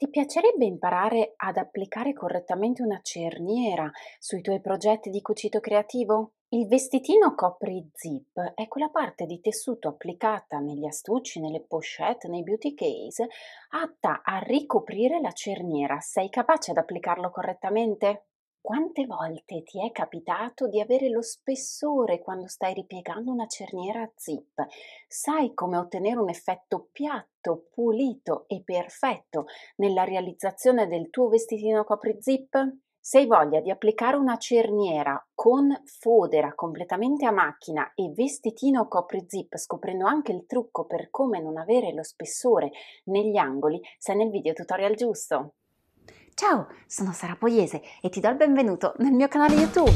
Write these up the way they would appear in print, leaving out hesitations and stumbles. Ti piacerebbe imparare ad applicare correttamente una cerniera sui tuoi progetti di cucito creativo? Il vestitino copri zip è quella parte di tessuto applicata negli astucci, nelle pochette, nei beauty case, atta a ricoprire la cerniera. Sei capace ad applicarlo correttamente? Quante volte ti è capitato di avere lo spessore quando stai ripiegando una cerniera a zip? Sai come ottenere un effetto piatto, pulito e perfetto nella realizzazione del tuo vestitino copri zip? Se hai voglia di applicare una cerniera con fodera completamente a macchina e vestitino copri zip, scoprendo anche il trucco per come non avere lo spessore negli angoli, sei nel video tutorial giusto! Ciao, sono Sara Poiese e ti do il benvenuto nel mio canale YouTube.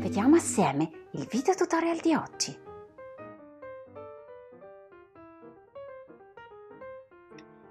Vediamo assieme il video tutorial di oggi.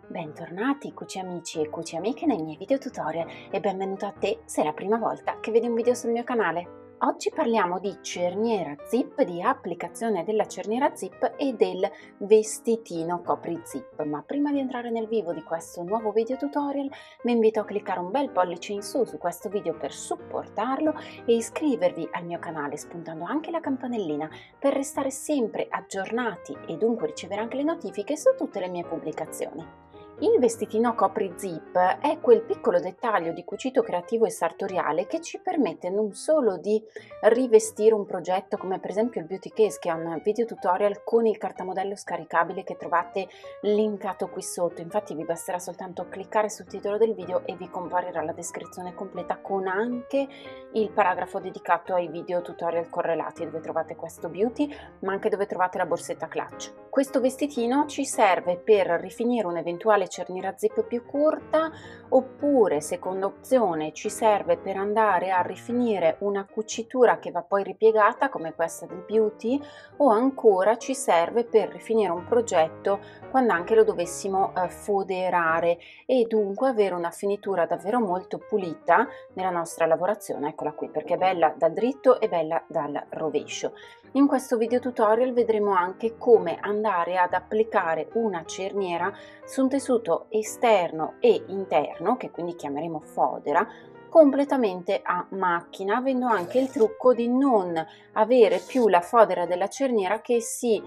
Bentornati cuci amici e cuci amiche nei miei video tutorial e benvenuto a te se è la prima volta che vedi un video sul mio canale. Oggi parliamo di cerniera zip, di applicazione della cerniera zip e del vestitino copri zip, ma prima di entrare nel vivo di questo nuovo video tutorial vi invito a cliccare un bel pollice in su su questo video per supportarlo e iscrivervi al mio canale spuntando anche la campanellina per restare sempre aggiornati e dunque ricevere anche le notifiche su tutte le mie pubblicazioni. Il vestitino copri zip è quel piccolo dettaglio di cucito creativo e sartoriale che ci permette non solo di rivestire un progetto come per esempio il beauty case, che è un video tutorial con il cartamodello scaricabile che trovate linkato qui sotto, infatti vi basterà soltanto cliccare sul titolo del video e vi comparirà la descrizione completa con anche il paragrafo dedicato ai video tutorial correlati dove trovate questo beauty, ma anche dove trovate la borsetta clutch. Questo vestitino ci serve per rifinire un eventuale cerniera zip più corta, oppure seconda opzione ci serve per andare a rifinire una cucitura che va poi ripiegata come questa del beauty, o ancora ci serve per rifinire un progetto quando anche lo dovessimo foderare e dunque avere una finitura davvero molto pulita nella nostra lavorazione. Eccola qui, perché è bella dal dritto e bella dal rovescio. In questo video tutorial vedremo anche come andare ad applicare una cerniera su un tessuto esterno e interno, che quindi chiameremo fodera, completamente a macchina, avendo anche il trucco di non avere più la fodera della cerniera che si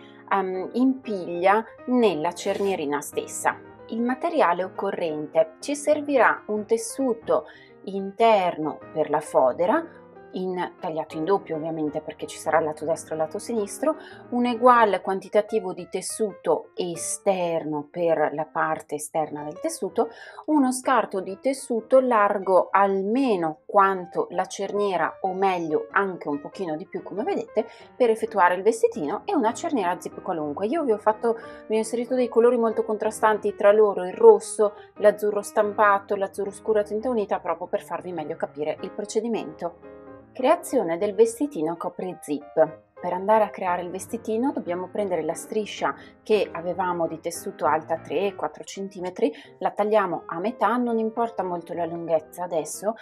impiglia nella cernierina stessa. Il materiale occorrente: ci servirà un tessuto interno per la fodera, tagliato in doppio ovviamente perché ci sarà il lato destro e il lato sinistro, un egual quantitativo di tessuto esterno per la parte esterna del tessuto, uno scarto di tessuto largo almeno quanto la cerniera, o meglio anche un pochino di più come vedete, per effettuare il vestitino, e una cerniera zip qualunque. Io vi ho inserito dei colori molto contrastanti tra loro, il rosso, l'azzurro stampato, l'azzurro scuro a tinta unita, proprio per farvi meglio capire il procedimento. Creazione del vestitino copri zip. Per andare a creare il vestitino dobbiamo prendere la striscia che avevamo di tessuto alta 3-4 cm, la tagliamo a metà, non importa molto la lunghezza adesso,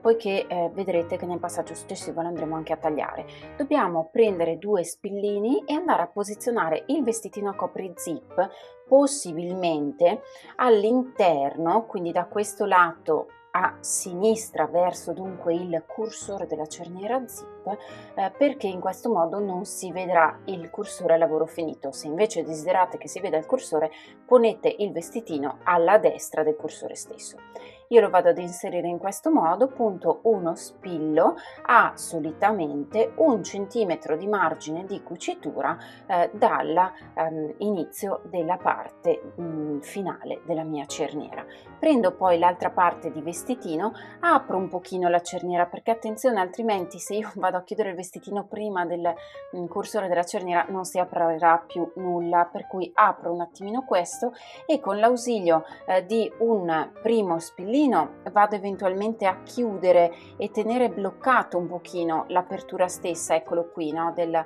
poiché vedrete che nel passaggio successivo l'andremo anche a tagliare. Dobbiamo prendere due spillini e andare a posizionare il vestitino copri zip possibilmente all'interno, quindi da questo lato a sinistra verso dunque il cursore della cerniera zip, perché in questo modo non si vedrà il cursore a lavoro finito. Se invece desiderate che si veda il cursore, ponete il vestitino alla destra del cursore stesso. Io lo vado ad inserire in questo modo, punto uno spillo, ha solitamente 1 centimetro di margine di cucitura dall'inizio della parte finale della mia cerniera. Prendo poi l'altra parte di vestitino, apro un pochino la cerniera perché attenzione, altrimenti se io vado a chiudere il vestitino prima del cursore della cerniera non si aprirà più nulla, per cui apro un attimino questo e con l'ausilio di un primo spillino vado eventualmente a chiudere e tenere bloccato un pochino l'apertura stessa, eccolo qui, no, del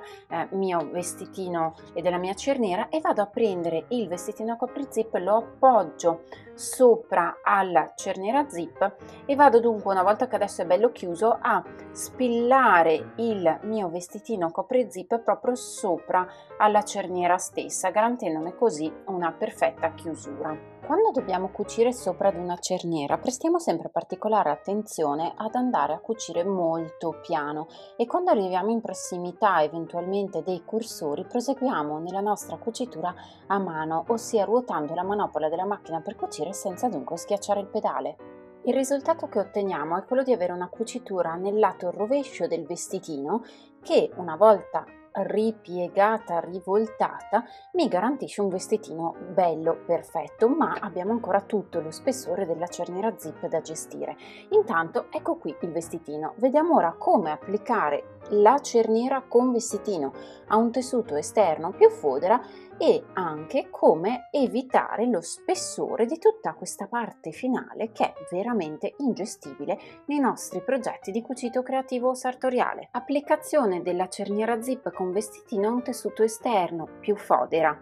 mio vestitino e della mia cerniera, e vado a prendere il vestitino copri zip, lo appoggio sopra alla cerniera zip e vado dunque, una volta che adesso è bello chiuso, a spillare mettere il mio vestitino copri zip proprio sopra alla cerniera stessa, garantendone così una perfetta chiusura. Quando dobbiamo cucire sopra ad una cerniera prestiamo sempre particolare attenzione ad andare a cucire molto piano e quando arriviamo in prossimità eventualmente dei cursori proseguiamo nella nostra cucitura a mano, ossia ruotando la manopola della macchina per cucire senza dunque schiacciare il pedale. Il risultato che otteniamo è quello di avere una cucitura nel lato rovescio del vestitino che, una volta ripiegata, rivoltata, mi garantisce un vestitino bello, perfetto, ma abbiamo ancora tutto lo spessore della cerniera zip da gestire. Intanto ecco qui il vestitino. Vediamo ora come applicare la cerniera con vestitino a un tessuto esterno più fodera e anche come evitare lo spessore di tutta questa parte finale che è veramente ingestibile nei nostri progetti di cucito creativo o sartoriale. Applicazione della cerniera zip con vestitino a un tessuto esterno più fodera.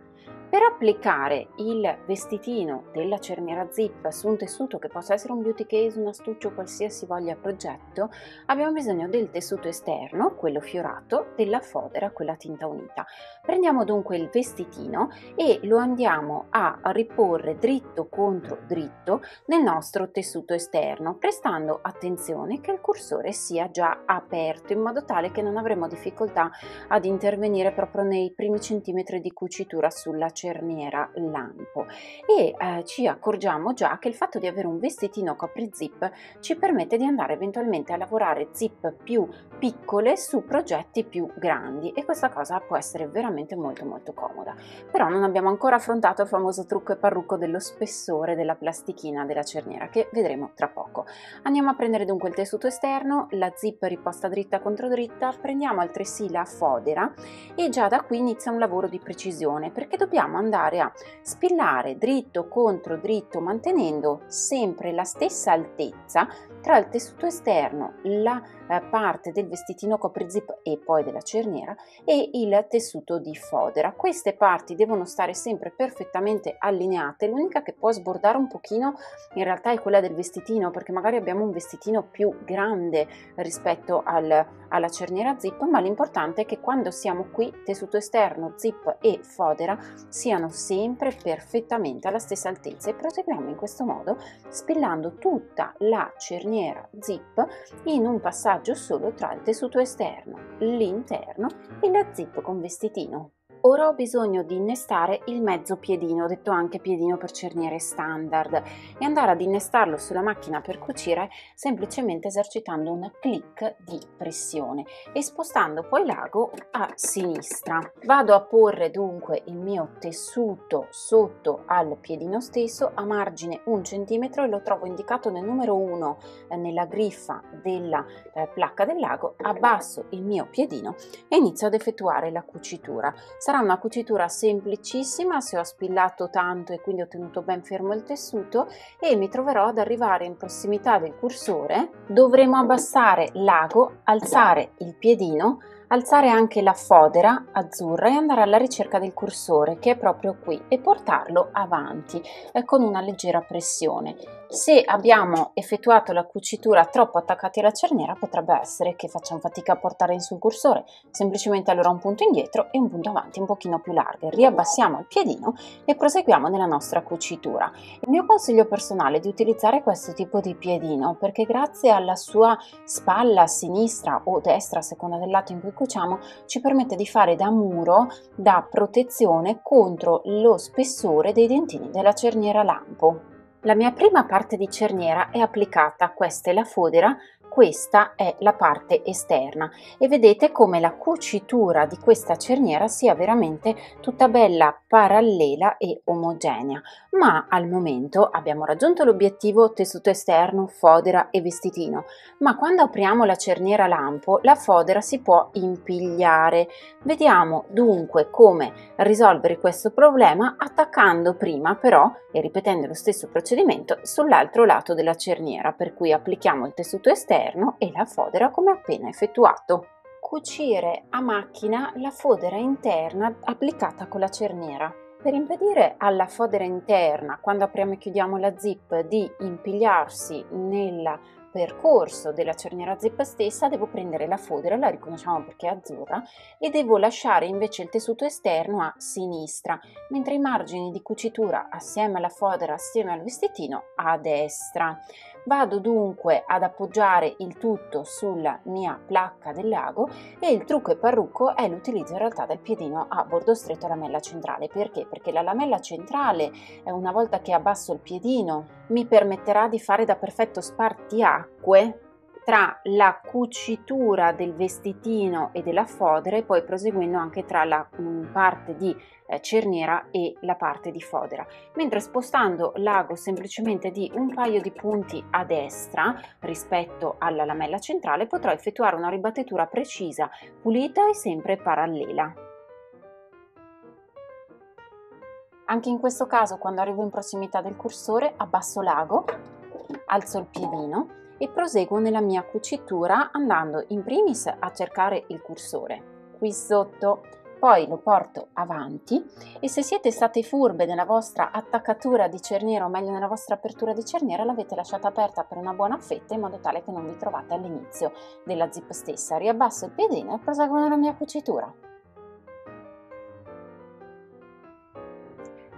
Per applicare il vestitino della cerniera zip su un tessuto che possa essere un beauty case, un astuccio, qualsiasi voglia progetto, abbiamo bisogno del tessuto esterno, quello fiorato, della fodera, quella tinta unita. Prendiamo dunque il vestitino e lo andiamo a riporre dritto contro dritto nel nostro tessuto esterno, prestando attenzione che il cursore sia già aperto in modo tale che non avremo difficoltà ad intervenire proprio nei primi centimetri di cucitura sulla cerniera lampo e ci accorgiamo già che il fatto di avere un vestitino copri zip ci permette di andare eventualmente a lavorare zip più piccole su progetti più grandi e questa cosa può essere veramente molto comoda. Però non abbiamo ancora affrontato il famoso trucco e parrucco dello spessore della plastichina della cerniera che vedremo tra poco. Andiamo a prendere dunque il tessuto esterno, la zip riposta dritta contro dritta, prendiamo altresì la fodera e già da qui inizia un lavoro di precisione perché dobbiamo andare a spillare dritto contro dritto mantenendo sempre la stessa altezza tra il tessuto esterno, la parte del vestitino copri zip e poi della cerniera e il tessuto di fodera. Queste parti devono stare sempre perfettamente allineate, l'unica che può sbordare un pochino in realtà è quella del vestitino perché magari abbiamo un vestitino più grande rispetto alla cerniera zip, ma l'importante è che quando siamo qui tessuto esterno, zip e fodera siano sempre perfettamente alla stessa altezza e proseguiamo in questo modo spillando tutta la cerniera zip in un passaggio solo tra il tessuto esterno, l'interno e la zip con vestitino. Ora ho bisogno di innestare il mezzo piedino, detto anche piedino per cerniere standard, e andare ad innestarlo sulla macchina per cucire semplicemente esercitando un click di pressione e spostando poi l'ago a sinistra. Vado a porre dunque il mio tessuto sotto al piedino stesso a margine 1 cm e lo trovo indicato nel numero 1 nella griffa della placca dell'ago, abbasso il mio piedino e inizio ad effettuare la cucitura. Sarà una cucitura semplicissima se ho spillato tanto e quindi ho tenuto ben fermo il tessuto e mi troverò ad arrivare in prossimità del cursore. Dovremo abbassare l'ago, alzare il piedino, alzare anche la fodera azzurra e andare alla ricerca del cursore che è proprio qui e portarlo avanti con una leggera pressione. Se abbiamo effettuato la cucitura troppo attaccati alla cerniera potrebbe essere che facciamo fatica a portare in sul cursore, semplicemente allora un punto indietro e un punto avanti un pochino più largo. Riabbassiamo il piedino e proseguiamo nella nostra cucitura. Il mio consiglio personale è di utilizzare questo tipo di piedino perché grazie alla sua spalla sinistra o destra a seconda del lato in cui cuciamo ci permette di fare da muro, da protezione contro lo spessore dei dentini della cerniera lampo. La mia prima parte di cerniera è applicata, questa è la fodera, questa è la parte esterna e vedete come la cucitura di questa cerniera sia veramente tutta bella parallela e omogenea, ma al momento abbiamo raggiunto l'obiettivo tessuto esterno, fodera e vestitino, ma quando apriamo la cerniera lampo la fodera si può impigliare. Vediamo dunque come risolvere questo problema attaccando prima però e ripetendo lo stesso procedimento sull'altro lato della cerniera, per cui applichiamo il tessuto esterno e la fodera come appena effettuato. Cucire a macchina la fodera interna applicata con la cerniera. Per impedire alla fodera interna, quando apriamo e chiudiamo la zip, di impigliarsi nella percorso della cerniera zeppa stessa devo prendere la fodera, la riconosciamo perché è azzurra, e devo lasciare invece il tessuto esterno a sinistra, mentre i margini di cucitura assieme alla fodera, assieme al vestitino, a destra. Vado dunque ad appoggiare il tutto sulla mia placca del lago e il trucco e parrucco è l'utilizzo in realtà del piedino a bordo stretto e lamella centrale. Perché? Perché la lamella centrale, una volta che abbasso il piedino, mi permetterà di fare da perfetto spartiacque tra la cucitura del vestitino e della fodera e poi proseguendo anche tra la parte di cerniera e la parte di fodera, mentre spostando l'ago semplicemente di un paio di punti a destra rispetto alla lamella centrale potrò effettuare una ribattitura precisa, pulita e sempre parallela. Anche in questo caso, quando arrivo in prossimità del cursore, abbasso l'ago, alzo il piedino e proseguo nella mia cucitura andando in primis a cercare il cursore qui sotto, poi lo porto avanti e se siete state furbe nella vostra attaccatura di cerniera o meglio nella vostra apertura di cerniera l'avete lasciata aperta per una buona fetta in modo tale che non vi trovate all'inizio della zip stessa. Riabbasso il piedino e proseguo nella mia cucitura.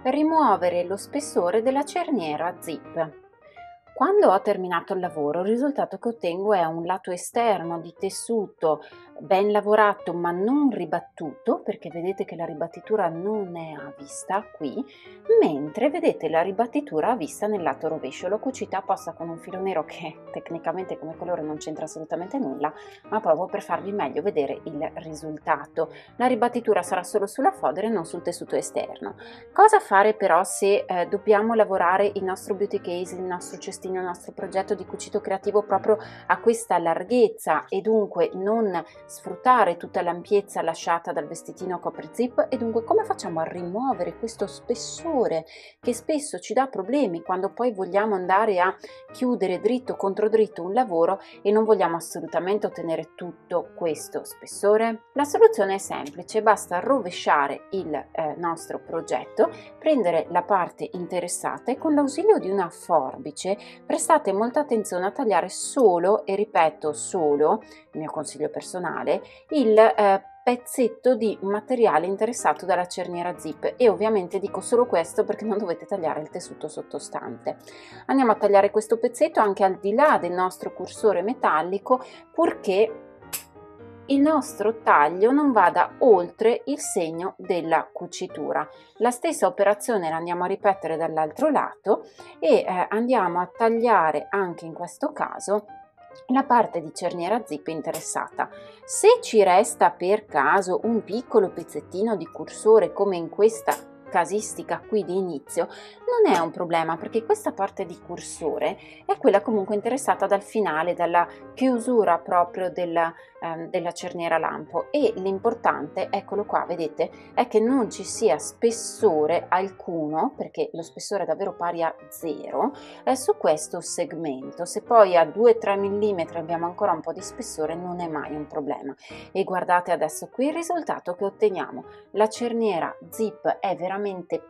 Rimuovere lo spessore della cerniera zip. Quando ho terminato il lavoro, il risultato che ottengo è un lato esterno di tessuto ben lavorato ma non ribattuto, perché vedete che la ribattitura non è a vista qui, mentre vedete la ribattitura a vista nel lato rovescio. L'ho cucita apposta con un filo nero che tecnicamente come colore non c'entra assolutamente nulla, ma proprio per farvi meglio vedere il risultato. La ribattitura sarà solo sulla fodera e non sul tessuto esterno. Cosa fare però se dobbiamo lavorare il nostro beauty case, il nostro cestino, il nostro progetto di cucito creativo proprio a questa larghezza e dunque non sfruttare tutta l'ampiezza lasciata dal vestitino copri zip? E dunque come facciamo a rimuovere questo spessore che spesso ci dà problemi quando poi vogliamo andare a chiudere dritto contro dritto un lavoro e non vogliamo assolutamente ottenere tutto questo spessore? La soluzione è semplice, basta rovesciare il nostro progetto, prendere la parte interessata e con l'ausilio di una forbice prestate molta attenzione a tagliare solo, e ripeto solo, il mio consiglio personale, il pezzetto di materiale interessato dalla cerniera zip. E ovviamente dico solo questo perché non dovete tagliare il tessuto sottostante. Andiamo a tagliare questo pezzetto anche al di là del nostro cursore metallico, purché il nostro taglio non vada oltre il segno della cucitura. La stessa operazione la andiamo a ripetere dall'altro lato e andiamo a tagliare anche in questo caso la parte di cerniera zip interessata. Se ci resta per caso un piccolo pezzettino di cursore come in questa casistica qui di inizio, non è un problema perché questa parte di cursore è quella comunque interessata dal finale, dalla chiusura proprio della cerniera lampo, e l'importante, eccolo qua, vedete, è che non ci sia spessore alcuno, perché lo spessore è davvero pari a 0 su questo segmento. Se poi a 2-3 mm abbiamo ancora un po' di spessore non è mai un problema. E guardate adesso qui il risultato che otteniamo: la cerniera zip è veramente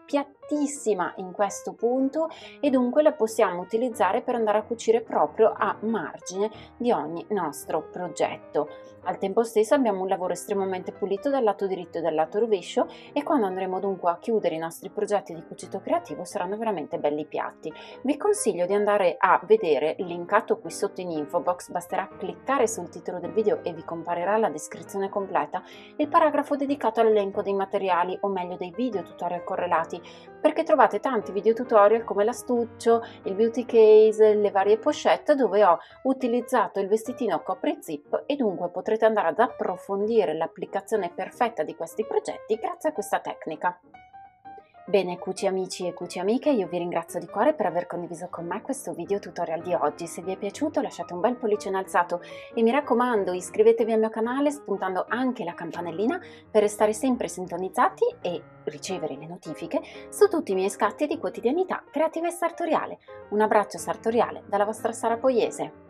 piattissima in questo punto e dunque la possiamo utilizzare per andare a cucire proprio a margine di ogni nostro progetto. Al tempo stesso abbiamo un lavoro estremamente pulito dal lato diritto e dal lato rovescio e quando andremo dunque a chiudere i nostri progetti di cucito creativo saranno veramente belli piatti. Vi consiglio di andare a vedere linkato qui sotto in info box, basterà cliccare sul titolo del video e vi comparirà la descrizione completa, il paragrafo dedicato all'elenco dei materiali o meglio dei video tutorial correlati, perché trovate tanti video tutorial come l'astuccio, il beauty case, le varie pochette dove ho utilizzato il vestitino copri zip e dunque potrete andare ad approfondire l'applicazione perfetta di questi progetti grazie a questa tecnica. Bene, cuci amici e cuci amiche, io vi ringrazio di cuore per aver condiviso con me questo video tutorial di oggi. Se vi è piaciuto lasciate un bel pollice in alzato e mi raccomando iscrivetevi al mio canale spuntando anche la campanellina per restare sempre sintonizzati e ricevere le notifiche su tutti i miei scatti di quotidianità creativa e sartoriale. Un abbraccio sartoriale dalla vostra Sara Poiese.